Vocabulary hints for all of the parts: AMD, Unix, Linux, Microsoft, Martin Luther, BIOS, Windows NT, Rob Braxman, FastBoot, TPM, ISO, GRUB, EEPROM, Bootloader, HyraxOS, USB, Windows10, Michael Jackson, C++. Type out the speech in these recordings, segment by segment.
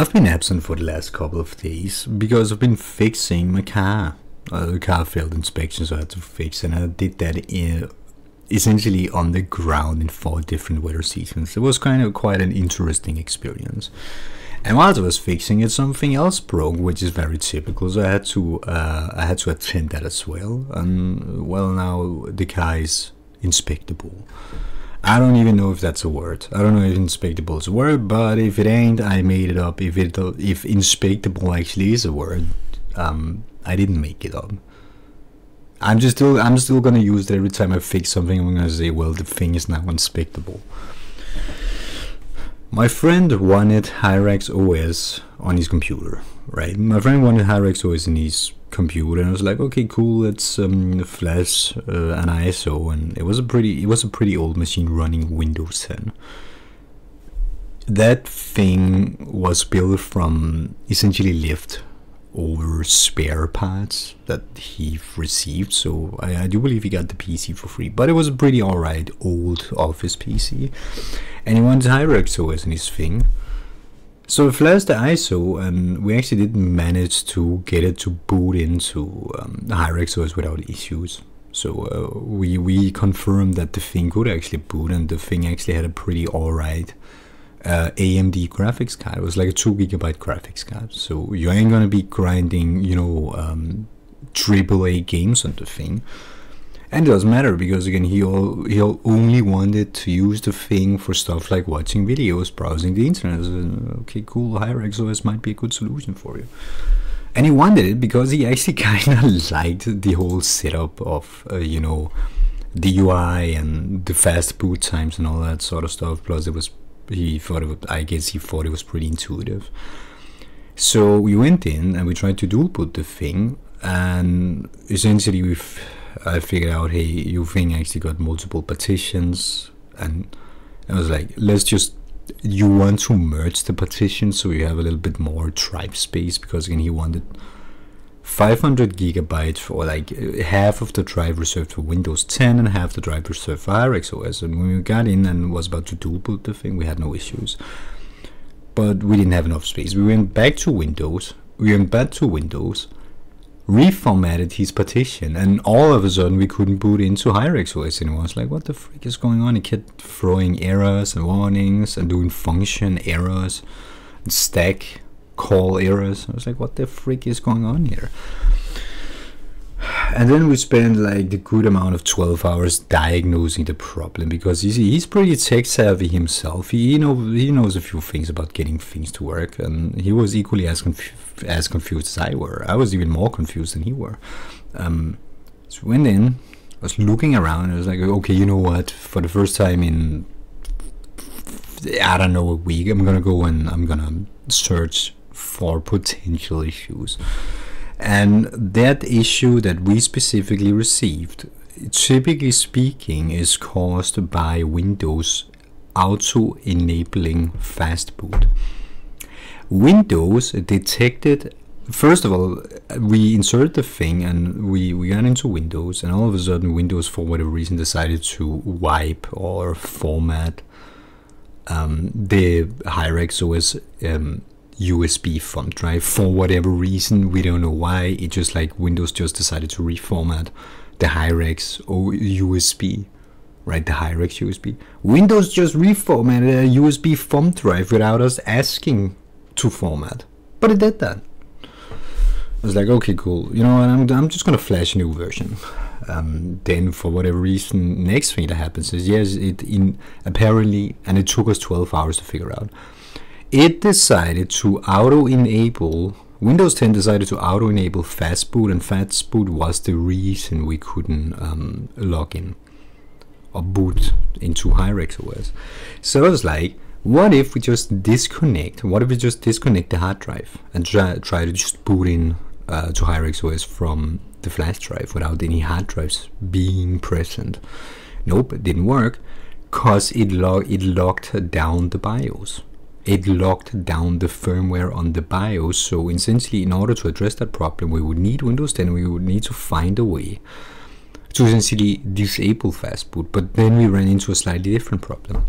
I've been absent for the last couple of days because I've been fixing my car. The car failed inspection, so I had to fix, and I did that essentially on the ground in 4 different weather seasons. It was kind of quite an interesting experience. And while I was fixing it, something else broke, which is very typical. So I had to attend that as well. And well, now the car is inspectable. I don't even know if that's a word. I don't know if inspectable is a word, but if it ain't, I made it up. If inspectable actually is a word, I didn't make it up. I'm still gonna use that every time I fix something. I'm gonna say, well, the thing is now inspectable. My friend wanted HyraxOS on his computer, right? My friend wanted HyraxOS in his computer, and I was like, okay, cool, let's flash an ISO, and it was a pretty old machine running Windows 10. That thing was built from essentially left over spare parts that he received, so I do believe he got the PC for free, but it was a pretty alright old office PC, and he wanted HyraxOS in his thing. So I flashed the ISO, and we actually didn't manage to get it to boot into HyraxOS without issues. So we confirmed that the thing could actually boot, and the thing actually had a pretty alright AMD graphics card. It was like a 2 GB graphics card, so you ain't gonna be grinding, you know, AAA games on the thing. And it doesn't matter, because again, he only wanted to use the thing for stuff like watching videos, browsing the internet. So, okay, cool, HyraxOS might be a good solution for you. And he wanted it because he actually kind of liked the whole setup of, you know, the UI and the fast boot times and all that sort of stuff. Plus, I guess he thought it was pretty intuitive. So we went in and we tried to dual boot the thing, and essentially I figured out, hey, your thing actually got multiple partitions, and I was like, let's just, you want to merge the partitions so you have a little bit more drive space, because again, he wanted 500 GB for like half of the drive reserved for Windows 10 and half the drive reserved for HyraxOS. And when we got in and was about to dual boot the thing, we had no issues, but we didn't have enough space. We went back to Windows, reformatted his partition, and all of a sudden we couldn't boot into HyraxOS anymore. It's like, what the frick is going on? It kept throwing errors and warnings and doing function errors and stack call errors. I was like, what the frick is going on here? And then we spent like the good amount of 12 hours diagnosing the problem, because he's pretty tech savvy himself. He knows a few things about getting things to work, and he was equally as confused as I were. I was even more confused than he were. So went in, I was looking around, and I was like, okay, you know what? For the first time in, I don't know, a week, I'm gonna go and I'm gonna search for potential issues. And that issue that we specifically received, typically speaking, is caused by Windows auto-enabling FastBoot. Windows detected, first of all, we inserted the thing and we got into Windows, and all of a sudden Windows, for whatever reason, decided to wipe or format the HyraxOS USB thumb drive. For whatever reason, we don't know why, it just like Windows just decided to reformat the Hyrax USB, right? The Hyrax USB. Windows just reformatted a USB thumb drive without us asking to format, but it did that. I was like, okay, cool, you know what, I'm just gonna flash a new version. Then for whatever reason, next thing that happens is, yes, apparently, and it took us 12 hours to figure out, it decided to auto-enable, Windows 10 decided to auto-enable FastBoot, and FastBoot was the reason we couldn't log in or boot into HyraxOS. So I was like, what if we just disconnect? What if we just disconnect the hard drive and try to just boot in to HyraxOS from the flash drive without any hard drives being present? Nope, it didn't work, because it locked down the BIOS. It locked down the firmware on the BIOS. So essentially, in order to address that problem, we would need Windows 10, we would need to find a way to essentially disable FastBoot. But then we ran into a slightly different problem.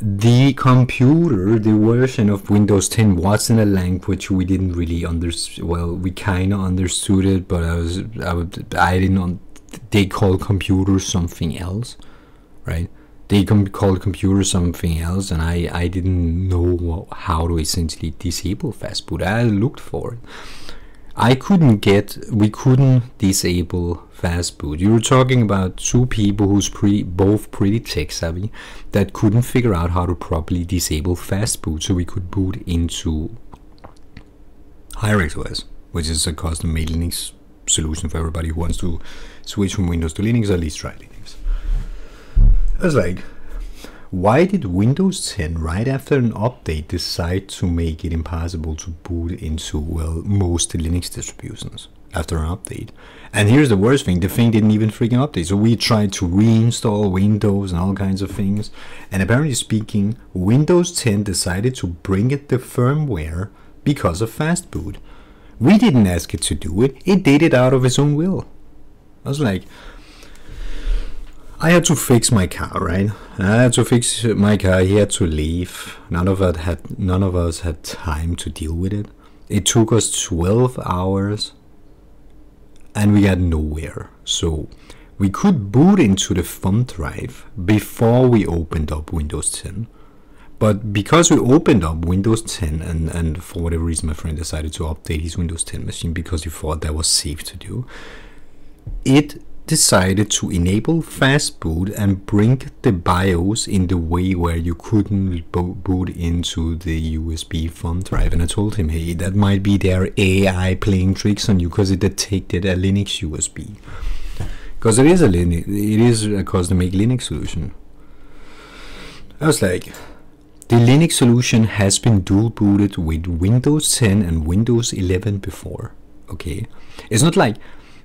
the computer, the version of Windows 10 was in a language we didn't really understand. Well, we kind of understood it, but I didn't know. They call computers something else, right? They call computers something else, and I didn't know how to essentially disable FastBoot. I looked for it. We couldn't disable FastBoot. You were talking about two people who's both pretty tech savvy that couldn't figure out how to properly disable FastBoot, so we could boot into HyraxOS, which is a custom-made Linux solution for everybody who wants to switch from Windows to Linux, or at least try Linux. I was like, why did Windows 10 right after an update decide to make it impossible to boot into, well, most Linux distributions after an update? And here's the worst thing, the thing didn't even freaking update. So we tried to reinstall Windows and all kinds of things, and apparently speaking, Windows 10 decided to bring it the firmware because of FastBoot. We didn't ask it to do it, it did it out of its own will. I was like, I had to fix my car, right? I had to fix my car, he had to leave. None of us had time to deal with it. It took us 12 hours and we got nowhere. So we could boot into the thumb drive before we opened up Windows 10. But because we opened up Windows 10 and for whatever reason my friend decided to update his Windows 10 machine because he thought that was safe to do, it decided to enable FastBoot and bring the BIOS in the way where you couldn't boot into the USB thumb drive. And I told him, hey, that might be their AI playing tricks on you, because it detected a Linux USB. Because it is a Linux, it is a custom-made Linux solution. I was like, the Linux solution has been dual booted with Windows 10 and Windows 11 before. Okay, it's not like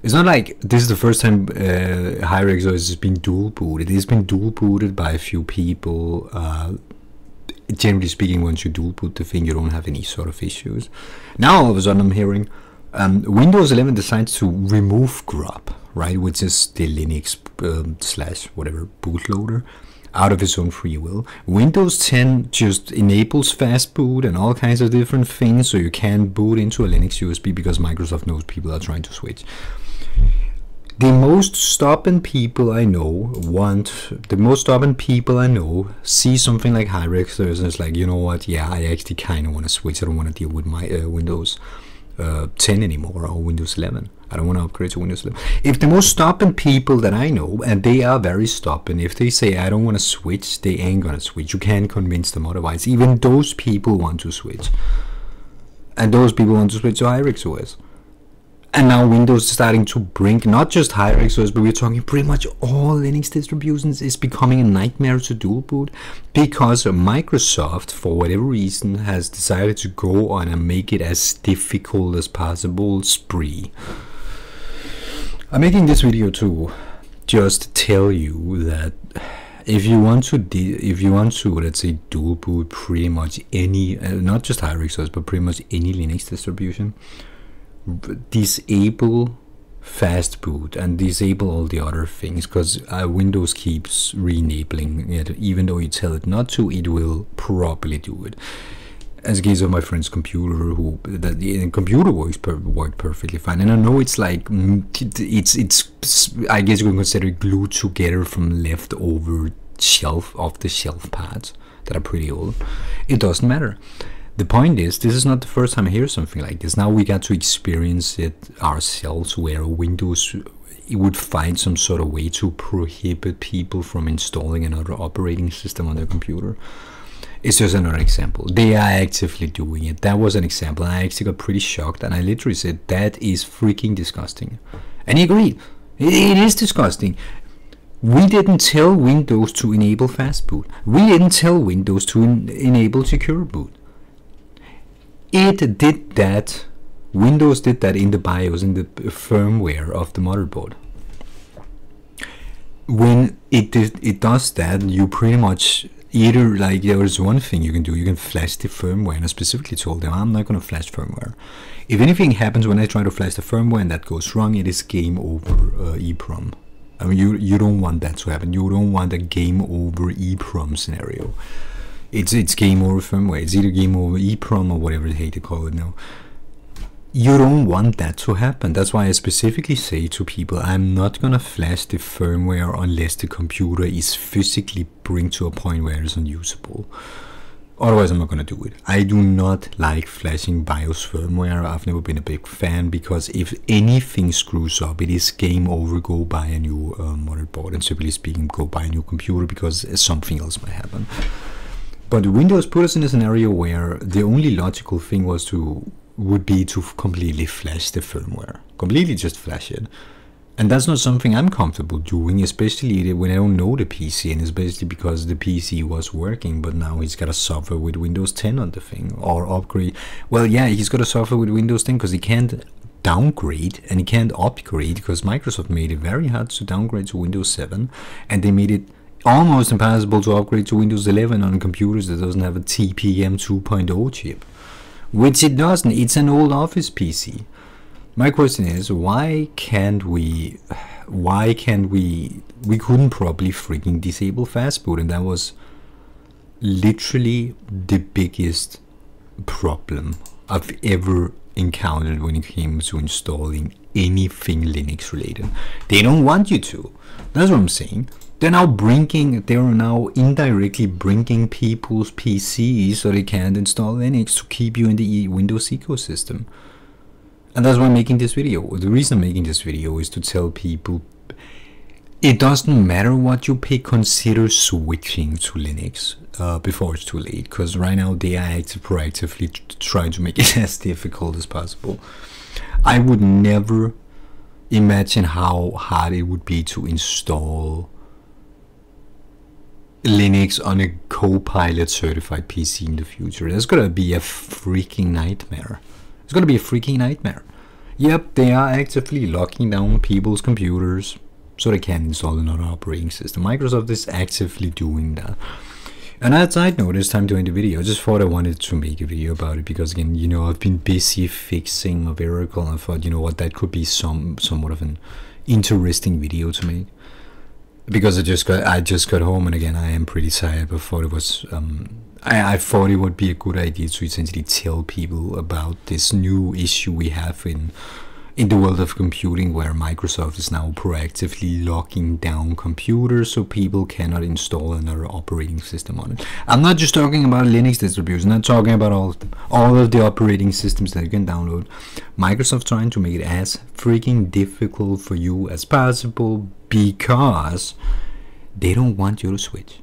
this is the first time HyraxOS has been dual booted. It's been dual booted by a few people. Generally speaking, once you dual boot the thing, you don't have any sort of issues. Now all of a sudden I'm hearing Windows 11 decides to remove GRUB, right, which is the Linux slash whatever bootloader, out of its own free will. Windows 10 just enables FastBoot and all kinds of different things, so you can boot into a Linux USB because Microsoft knows people are trying to switch. The most stubborn people I know see something like HyraxOS and it's like, you know what, yeah, I actually kind of want to switch. I don't want to deal with my Windows 10 anymore, or Windows 11. I don't want to upgrade to Windows 11. If the most stubborn people that I know, and they are very stubborn, if they say I don't want to switch, they ain't gonna switch. You can't convince them otherwise. Even those people want to switch, and those people want to switch to HyraxOS. And now Windows is starting to bring not just HyraxOS, but we're talking pretty much all Linux distributions. Is becoming a nightmare to dual boot because Microsoft, for whatever reason, has decided to go on and make it as difficult as possible spree. I'm making this video to just tell you that if you want to, let's say, dual boot pretty much any, not just HyraxOS, but pretty much any Linux distribution, disable FastBoot and disable all the other things, because Windows keeps re-enabling it. Even though you tell it not to, it will probably do it. As in the case of my friend's computer, the computer worked perfectly fine, and I know it's like it's I guess you can consider it glued together from leftover off-the-shelf parts that are pretty old. It doesn't matter. The point is, this is not the first time I hear something like this. Now we got to experience it ourselves, where Windows would find some sort of way to prohibit people from installing another operating system on their computer. It's just another example. They are actively doing it. That was an example. I actually got pretty shocked, and I literally said, that is freaking disgusting. And he agreed. It is disgusting. We didn't tell Windows to enable FastBoot. We didn't tell Windows to enable Secure Boot. It did that. Windows did that in the BIOS, in the firmware of the motherboard. When it does that, you pretty much either, like, there is one thing you can do. You can flash the firmware, and I specifically told them I'm not going to flash firmware. If anything happens when I try to flash the firmware and that goes wrong, it is game over EEPROM. I mean, you don't want that to happen. You don't want a game over EEPROM scenario. it's game over firmware. It's either game over EEPROM or whatever they hate to call it now. You don't want that to happen. That's why I specifically say to people, I'm not gonna flash the firmware unless the computer is physically bring to a point where it's unusable. Otherwise, I'm not gonna do it. I do not like flashing BIOS firmware. I've never been a big fan, because if anything screws up, it is game over. Go buy a new motherboard, and simply speaking, go buy a new computer, because something else might happen. But Windows put us in a scenario where the only logical thing was would be to completely flash the firmware, completely just flash it. And that's not something I'm comfortable doing, especially when I don't know the PC, and especially because the PC was working, but now he's got to suffer with Windows 10 on the thing, or upgrade. Well, yeah, he's got to suffer with Windows 10 because he can't downgrade and he can't upgrade, because Microsoft made it very hard to downgrade to Windows 7, and they made it almost impossible to upgrade to Windows 11 on computers that doesn't have a TPM 2.0 chip. Which it doesn't, it's an old Office PC. My question is, why couldn't probably freaking disable FastBoot, and that was literally the biggest problem I've ever encountered when it came to installing anything Linux related. They don't want you to, that's what I'm saying. They are now indirectly bringing people's PCs so they can't install Linux to keep you in the Windows ecosystem. And that's why I'm making this video. The reason I'm making this video is to tell people, it doesn't matter what you pick, consider switching to Linux before it's too late. Because right now they are proactively trying to make it as difficult as possible. I would never imagine how hard it would be to install Linux on a Copilot certified PC in the future. That's gonna be a freaking nightmare. It's gonna be a freaking nightmare. Yep, they are actively locking down people's computers so they can install another operating system. Microsoft is actively doing that. And as I noticed, time to end the video. I just thought I wanted to make a video about it because, again, you know, I've been busy fixing my Oracle, and I thought, you know what, that could be somewhat of an interesting video to make. Because I just got home, and again I am pretty tired, but thought it was I thought it would be a good idea to essentially tell people about this new issue we have in the world of computing, where Microsoft is now proactively locking down computers so people cannot install another operating system on it. I'm not just talking about Linux distribution, I'm talking about all of the operating systems that you can download. Microsoft trying to make it as freaking difficult for you as possible, because they don't want you to switch.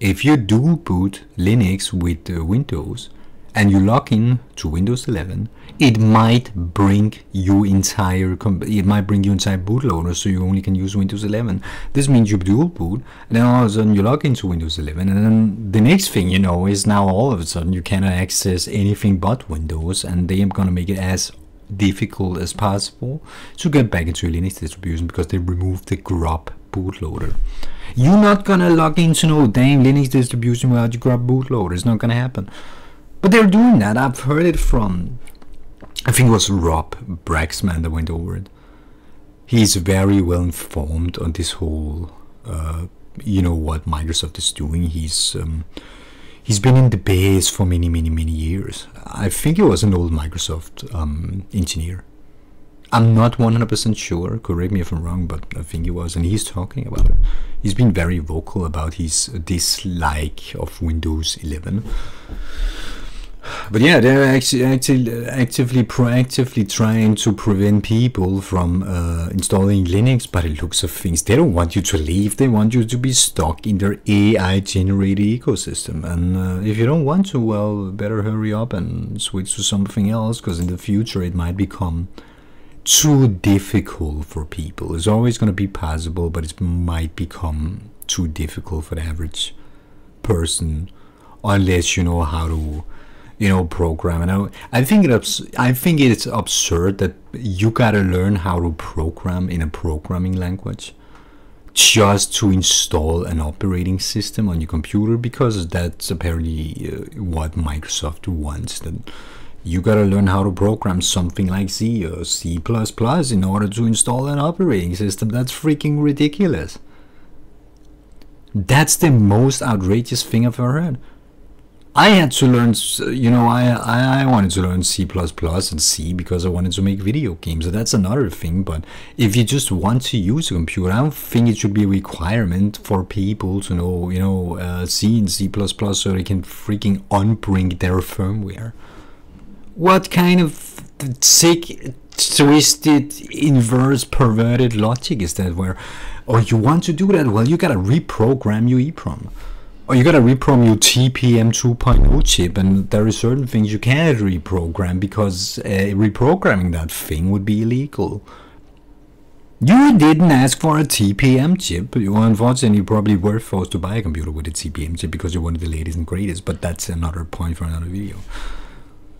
If you dual boot Linux with Windows, and you log in to Windows 11, it might bring you entire bootloader, so you only can use Windows 11. This means you dual boot, and then all of a sudden you log into Windows 11, and then the next thing you know is now all of a sudden you cannot access anything but Windows, and they are gonna make it as difficult as possible to get back into your Linux distribution because they removed the GRUB bootloader. You're not gonna log into no damn Linux distribution without your GRUB bootloader. It's not gonna happen. But they're doing that. I've heard it from, I think it was Rob Braxman that went over it. He's very well informed on this whole, you know, what Microsoft is doing. He's been in the base for many, many, many years. I think he was an old Microsoft engineer. I'm not 100% sure, correct me if I'm wrong, but I think he was, and he's talking about it. He's been very vocal about his dislike of Windows 11. But yeah, they're proactively trying to prevent people from installing Linux by the looks of things. They don't want you to leave, they want you to be stuck in their AI-generated ecosystem. And if you don't want to, well, better hurry up and switch to something else, because in the future it might become too difficult for people. It's always going to be possible, but it might become too difficult for the average person, unless you know how to... you know, program. And I think it's absurd that you gotta learn how to program in a programming language just to install an operating system on your computer, because that's apparently what Microsoft wants. That you gotta learn how to program something like C or C++ in order to install an operating system. That's freaking ridiculous. That's the most outrageous thing I've ever heard. I had to learn, you know, I wanted to learn C++ and C because I wanted to make video games. So that's another thing. But if you just want to use a computer, I don't think it should be a requirement for people to know, you know, C and C++ so they can freaking unbring their firmware. What kind of sick, twisted, inverse, perverted logic is that where, or you want to do that? Well, you gotta reprogram your EEPROM. Or you gotta reprogram your TPM 2.0 chip, and there are certain things you can't reprogram because reprogramming that thing would be illegal. You didn't ask for a TPM chip, but you unfortunately probably were forced to buy a computer with a TPM chip because you wanted the latest and greatest, but that's another point for another video.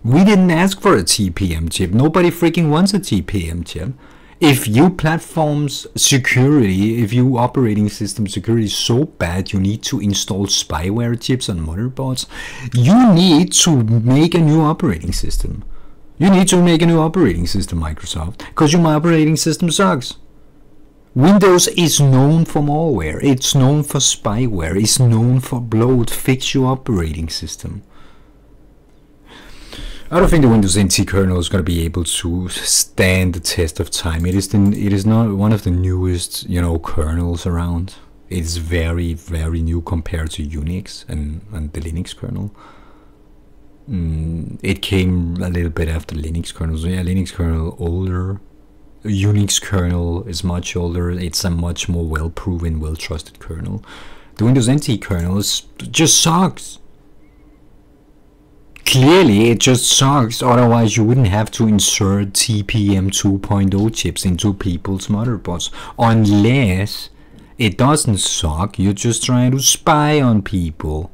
We didn't ask for a TPM chip. Nobody freaking wants a TPM chip. If you platform's security, if you operating system security is so bad you need to install spyware chips on motherboards, you need to make a new operating system. You need to make a new operating system, Microsoft, because your operating system sucks. Windows is known for malware, it's known for spyware, it's known for bloat. Fix your operating system. I don't think the Windows NT kernel is going to be able to stand the test of time. It is not one of the newest, you know, kernels around. It's very, very new compared to Unix and the Linux kernel. It came a little bit after Linux kernel. So yeah, Linux kernel older. Unix kernel is much older. It's a much more well-proven, well-trusted kernel. The Windows NT kernel just sucks. Clearly, it just sucks, otherwise you wouldn't have to insert TPM 2.0 chips into people's motherboards. Unless it doesn't suck, you're just trying to spy on people.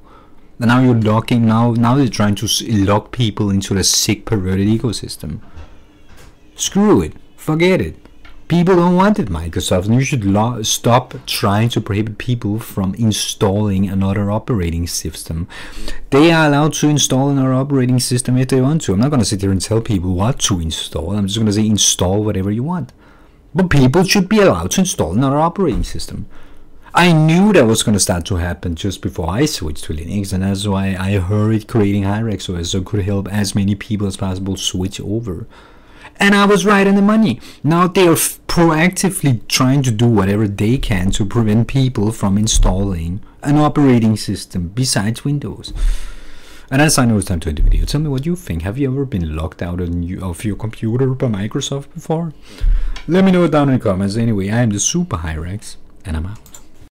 And now you're locking, now you're trying to lock people into the sick, perverted ecosystem. Screw it. Forget it. People don't want it, Microsoft, and you should stop trying to prohibit people from installing another operating system. They are allowed to install another operating system if they want to. I'm not going to sit here and tell people what to install. I'm just going to say install whatever you want. But people should be allowed to install another operating system. I knew that was going to start to happen just before I switched to Linux, and that's why I hurried creating HyraxOS so it could help as many people as possible switch over. And I was right on the money. Now they are proactively trying to do whatever they can to prevent people from installing an operating system besides Windows. And as I know, it's time to end the video. Tell me what you think. Have you ever been locked out of your computer by Microsoft before? Let me know down in the comments. Anyway, I am the Super Hyrax, and I'm out.